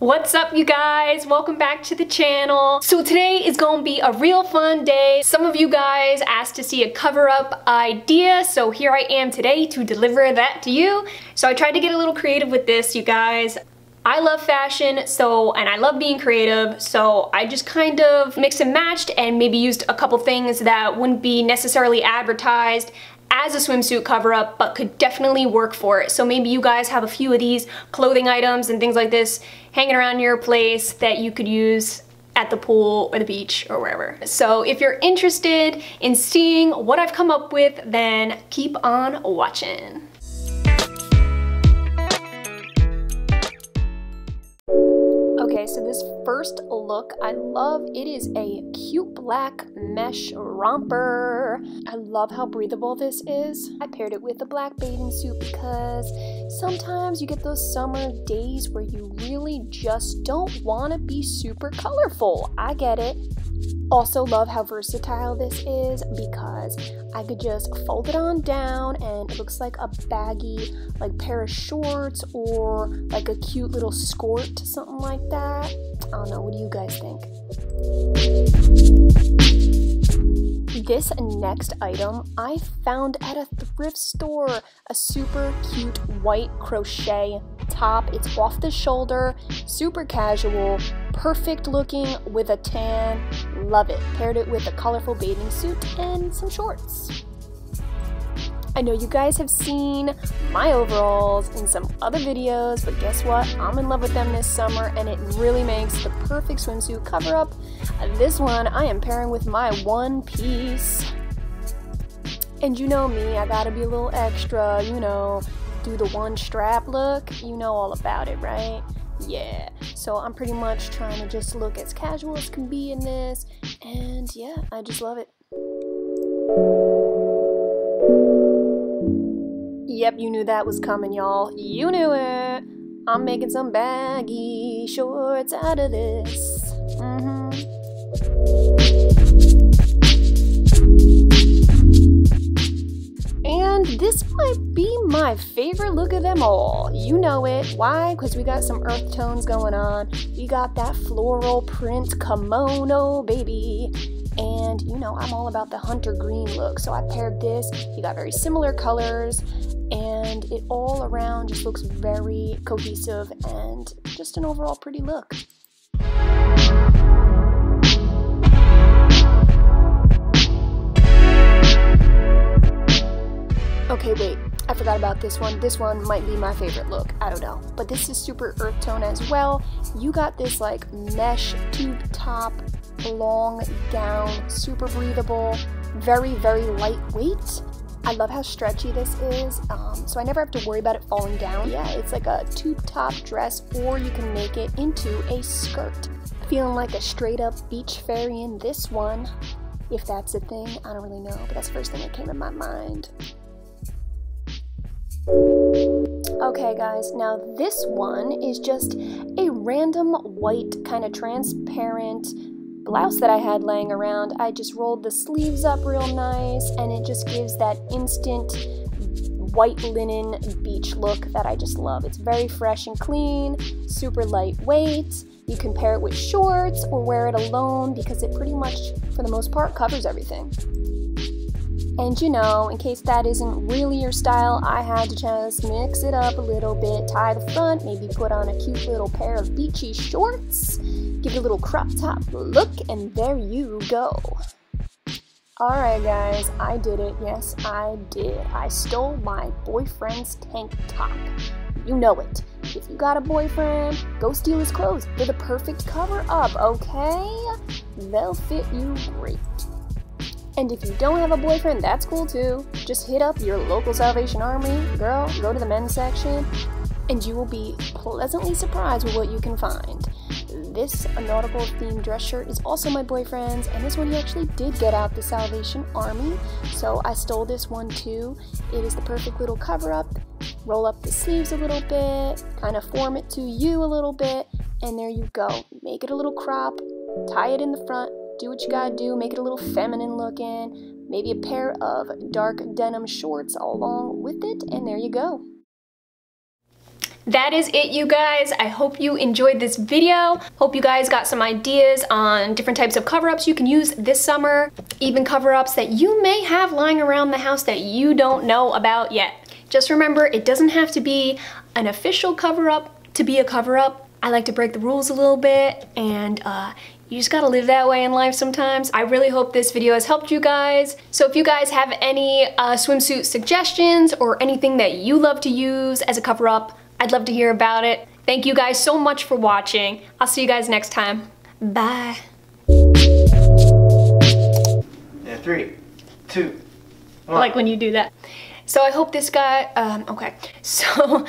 What's up, you guys? Welcome back to the channel. So today is gonna be a real fun day. Some of you guys asked to see a cover-up idea, so here I am today to deliver that to you. So I tried to get a little creative with this, you guys. I love fashion, and I love being creative, so I just kind of mixed and matched and maybe used a couple things that wouldn't be necessarily advertised as a swimsuit cover-up, but could definitely work for it. So maybe you guys have a few of these clothing items and things like this hanging around your place that you could use at the pool or the beach or wherever. So if you're interested in seeing what I've come up with, then keep on watching. Okay, so this first look, I love it. Is a cute black mesh romper. I love how breathable this is. I paired it with a black bathing suit because sometimes you get those summer days where you really just don't want to be super colorful. I get it. Also love how versatile this is because I could just fold it on down and it looks like a baggy pair of shorts or like a cute little skirt, something like that. I don't know, what do you guys think? This next item I found at a thrift store, a super cute white crochet top. It's off the shoulder, super casual, perfect looking with a tan. Love it. Paired it with a colorful bathing suit and some shorts. I know you guys have seen my overalls in some other videos, but guess what? I'm in love with them this summer, and it really makes the perfect swimsuit cover-up. This one I am pairing with my one piece. And you know me, I gotta be a little extra, you know, do the one strap look. You know all about it, right? Yeah, so I'm pretty much trying to just look as casual as can be in this, and yeah, I just love it. Yep, you knew that was coming, y'all. You knew it. I'm making some baggy shorts out of this. And this might be my favorite look of them all. You know it. Why? Because we got some earth tones going on. We got that floral print kimono, baby. And you know, I'm all about the hunter green look. So I paired this. You got very similar colors. And it all around just looks very cohesive and just an overall pretty look. Okay, wait, I forgot about this one. This one might be my favorite look, I don't know. But this is super earth tone as well. You got this like mesh tube top, long gown, super breathable, very, very lightweight. I love how stretchy this is, so I never have to worry about it falling down. Yeah, it's like a tube top dress, or you can make it into a skirt. Feeling like a straight up beach fairy in this one, if that's a thing. I don't really know, but that's the first thing that came in my mind. Okay guys, now this one is just a random white kind of transparent blouse that I had laying around. I just rolled the sleeves up real nice and it just gives that instant white linen beach look that I just love. It's very fresh and clean, super lightweight. You can pair it with shorts or wear it alone because it pretty much, for the most part, covers everything. And you know, in case that isn't really your style, I had to just mix it up a little bit, tie the front, maybe put on a cute little pair of beachy shorts, give it a little crop top look, and there you go. Alright guys, I did it. Yes, I did. I stole my boyfriend's tank top. You know it. If you got a boyfriend, go steal his clothes. They're the perfect cover-up, okay? They'll fit you great. And if you don't have a boyfriend, that's cool too. Just hit up your local Salvation Army, girl, go to the men's section, and you will be pleasantly surprised with what you can find. This nautical themed dress shirt is also my boyfriend's, and this one he actually did get out the Salvation Army, so I stole this one too. It is the perfect little cover up. Roll up the sleeves a little bit, kind of form it to you a little bit, and there you go. Make it a little crop, tie it in the front, do what you gotta do, make it a little feminine looking, maybe a pair of dark denim shorts along with it, and there you go. that is it, you guys. I hope you enjoyed this video. Hope you guys got some ideas on different types of cover-ups you can use this summer, even cover-ups that you may have lying around the house that you don't know about yet. Just remember, it doesn't have to be an official cover-up to be a cover-up. I like to break the rules a little bit, and you just gotta live that way in life sometimes. I really hope this video has helped you guys. So if you guys have any swimsuit suggestions or anything that you love to use as a cover-up, I'd love to hear about it. Thank you guys so much for watching. I'll see you guys next time. Bye. And 3, 2, 1. Like when you do that. So I hope this guy, okay. So